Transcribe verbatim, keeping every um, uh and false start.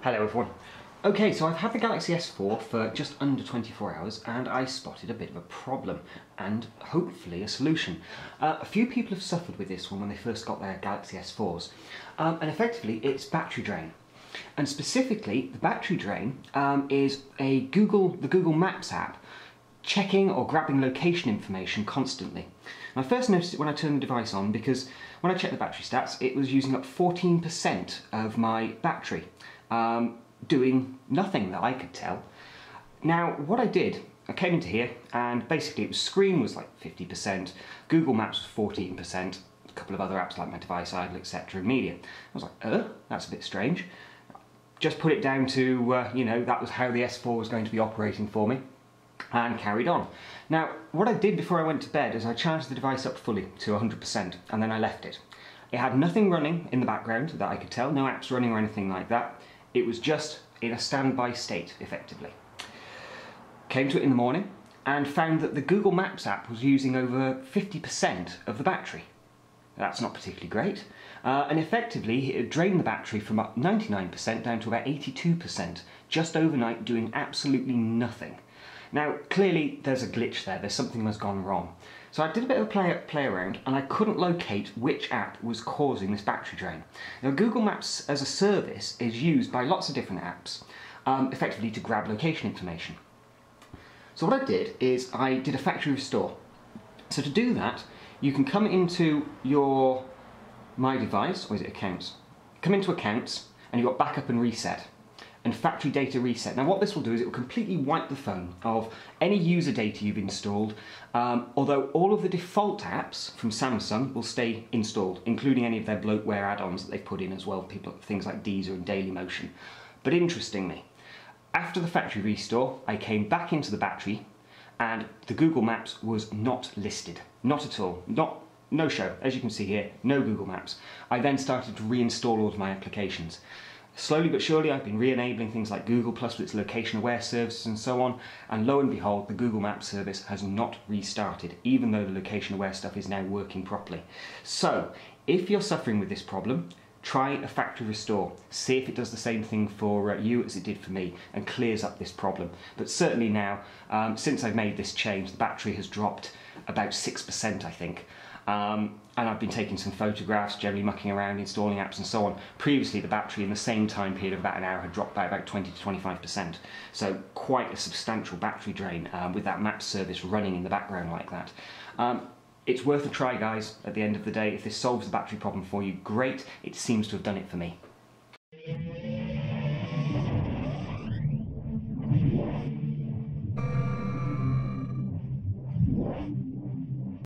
Hello everyone. Okay, so I've had the Galaxy S four for just under twenty-four hours and I spotted a bit of a problem and hopefully a solution. Uh, a few people have suffered with this one when they first got their Galaxy S fours um, and effectively it's battery drain. And specifically the battery drain um, is a Google, the Google Maps app checking or grabbing location information constantly. And I first noticed it when I turned the device on because when I checked the battery stats it was using up fourteen percent of my battery um, doing nothing that I could tell. Now what I did, I came into here and basically it was screen was like fifty percent, Google Maps was fourteen percent, a couple of other apps like my device idle, etc, and media. I was like, uh, that's a bit strange. Just put it down to, uh, you know, that was how the S four was going to be operating for me, and carried on. Now, what I did before I went to bed is I charged the device up fully to one hundred percent and then I left it. It had nothing running in the background that I could tell, no apps running or anything like that. It was just in a standby state, effectively. Came to it in the morning and found that the Google Maps app was using over fifty percent of the battery. That's not particularly great. Uh, and effectively, it drained the battery from up ninety-nine percent down to about eighty-two percent just overnight, doing absolutely nothing. Now, clearly there's a glitch there, there's something that's gone wrong. So I did a bit of a play, play around and I couldn't locate which app was causing this battery drain. Now, Google Maps as a service is used by lots of different apps, um, effectively to grab location information. So what I did is I did a factory restore. So to do that, you can come into your My Device, or is it Accounts? Come into Accounts and you've got Backup and Reset. And factory data reset. Now what this will do is it will completely wipe the phone of any user data you've installed, um, although all of the default apps from Samsung will stay installed, including any of their bloatware add-ons that they've put in as well, people, things like Deezer and Dailymotion. But interestingly, after the factory restore, I came back into the battery and the Google Maps was not listed. Not at all. Not no show. As you can see here, no Google Maps. I then started to reinstall all of my applications. Slowly but surely I've been re-enabling things like Google Plus with its location-aware services and so on, and lo and behold, the Google Maps service has not restarted, even though the location-aware stuff is now working properly. So, if you're suffering with this problem, try a factory restore. See if it does the same thing for uh, you as it did for me, and clears up this problem. But certainly now, um, since I've made this change, the battery has dropped about six percent, I think. Um, and I've been taking some photographs, generally mucking around, installing apps and so on. Previously the battery in the same time period of about an hour had dropped by about twenty to twenty-five percent. So quite a substantial battery drain um, with that map service running in the background like that. Um, it's worth a try, guys. At the end of the day, if this solves the battery problem for you, great. It seems to have done it for me.